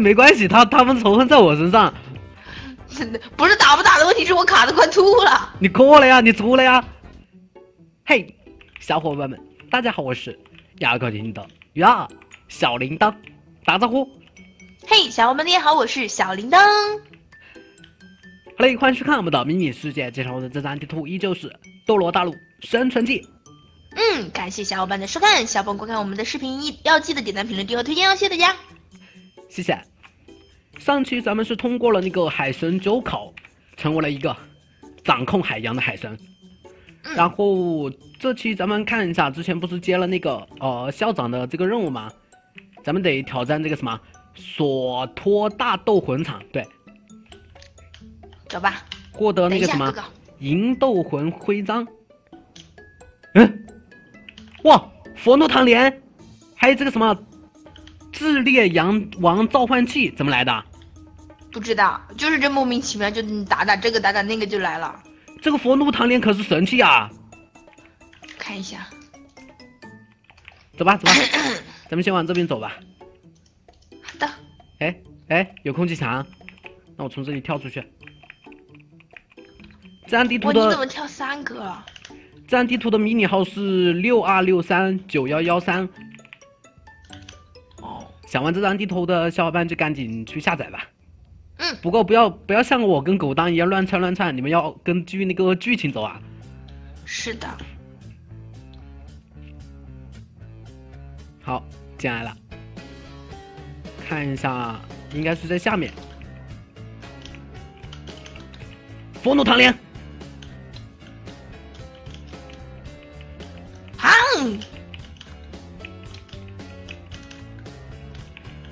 没关系，他们仇恨在我身上。不是打不打的问题，是我卡的快吐了。你过了呀，你出了呀。嘿，小伙伴们，大家好，我是牙口叮的呀，小铃铛，打招呼。嘿，小伙伴们你好，我是小铃铛。好嘞，欢迎收看我们的迷你世界。介绍我的这张地图依旧是《斗罗大陆生存记》。感谢小伙伴的收看，小伙伴观看我们的视频要记得点赞、评论、订阅、推荐哦，谢谢大家。谢谢。上期咱们是通过了那个海神九考，成为了一个掌控海洋的海神。然后这期咱们看一下，之前不是接了那个校长的这个任务吗？咱们得挑战这个什么索托大斗魂场，对。走吧。获得那个什么银斗魂徽章。嗯。哇，佛诺唐莲，还有这个什么，炽烈羊王召唤器怎么来的？不知道，就是这莫名其妙就打这个打那个就来了。这个佛诺唐莲可是神器啊！看一下，走吧，咱们先往这边走吧。好的。哎，有空气墙，那我从这里跳出去。这张地图的，你怎么跳三个了？这张地图的迷你号是62639113。哦，想玩这张地图的小伙伴就赶紧去下载吧。不过不要像我跟狗当一样乱窜，你们要根据那个剧情走啊。是的。好，进来了。看一下，应该是在下面。佛努唐莲。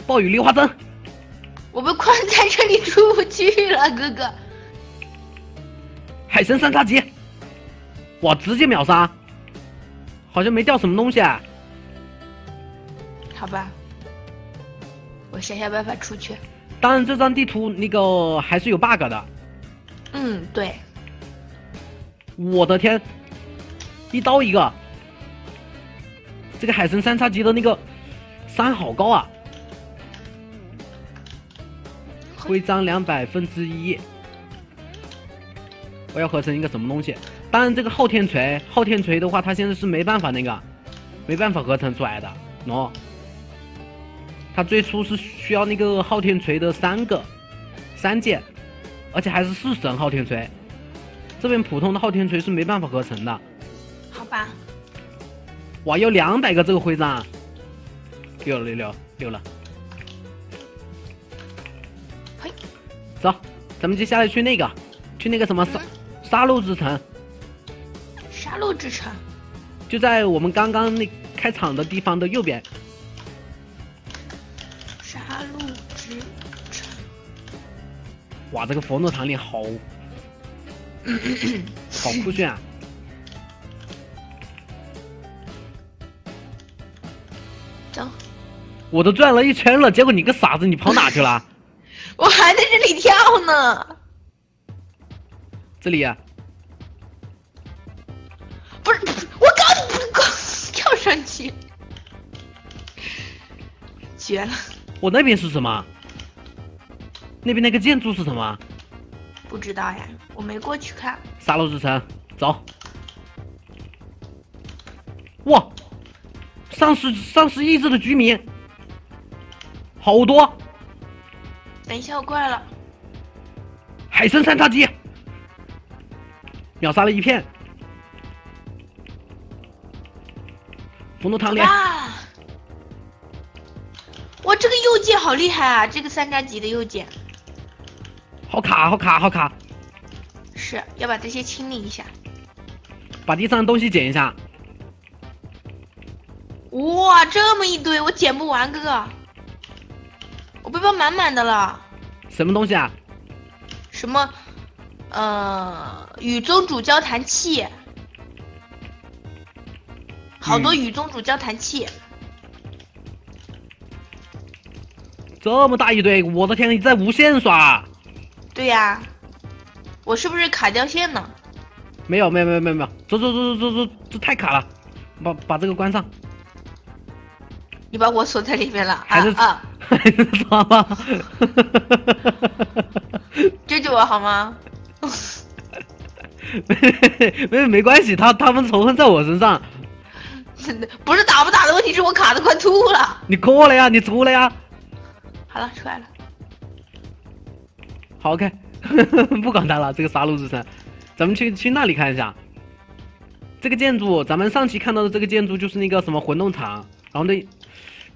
暴雨梨花针，我被困在这里出不去了，哥哥。海神三叉戟，哇，直接秒杀，好像没掉什么东西啊。好吧，我想想办法出去。当然，这张地图那个还是有 bug 的。对。我的天，一刀一个。这个海神三叉戟的那个伤好高啊！徽章1/200，我要合成一个什么东西？当然，这个昊天锤的话，它现在是没办法合成出来的。喏，它最初是需要那个昊天锤的三件，而且还是4神昊天锤。这边普通的昊天锤是没办法合成的。好吧。哇，要200个这个徽章，溜了。嘿，走，咱们接下来去那个什么杀戮之城。杀戮之城，就在我们刚刚那开场的地方的右边。杀戮之城。哇，这个佛诺唐莲好酷炫啊！我都转了一圈了，结果你个傻子，你跑哪去了？我还在这里跳呢。这里啊？不是，我刚跳上去，绝了！我那边是什么？那边那个建筑是什么？不知道呀，我没过去看。杀戮之城，走。哇，上十亿只的居民。好多！等一下，我过来了。海神三叉戟，秒杀了一片。佛诺唐莲。哇！这个右键好厉害啊！这个三叉戟的右键。好卡！是要把这些清理一下。把地上的东西捡一下。哇，这么一堆，我捡不完，哥哥。我背包满满的了，什么东西啊？什么，雨宗主交谈器，好多雨宗主交谈器，这么大一堆，我的天，你在无限刷？对呀、我是不是卡掉线呢？没有，走，这太卡了，把这个关上。你把我锁在里面了，还是啊？操吧！救救我好吗？没关系，他们仇恨在我身上。不是打不打的问题，是我卡的快吐了。你过了呀，你出了呀。好了，出来了。好 ，OK， 不管他了，这个杀戮之城，咱们去那里看一下。这个建筑，咱们上期看到的这个建筑就是那个什么混动厂，然后那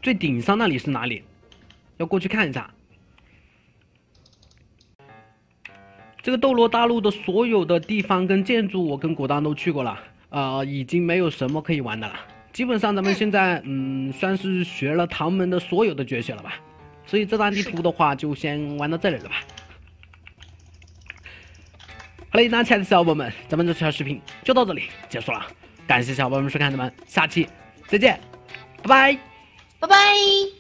最顶上那里是哪里？要过去看一下。这个斗罗大陆的所有的地方跟建筑，我跟果丹都去过了。 已经没有什么可以玩的了。基本上咱们现在，算是学了唐门的所有的绝学了吧。所以这张地图的话，就先玩到这里了吧。好了，那亲爱的小伙伴们，咱们这条视频就到这里结束了。感谢小伙伴们收看，咱们下期再见，拜拜，拜拜。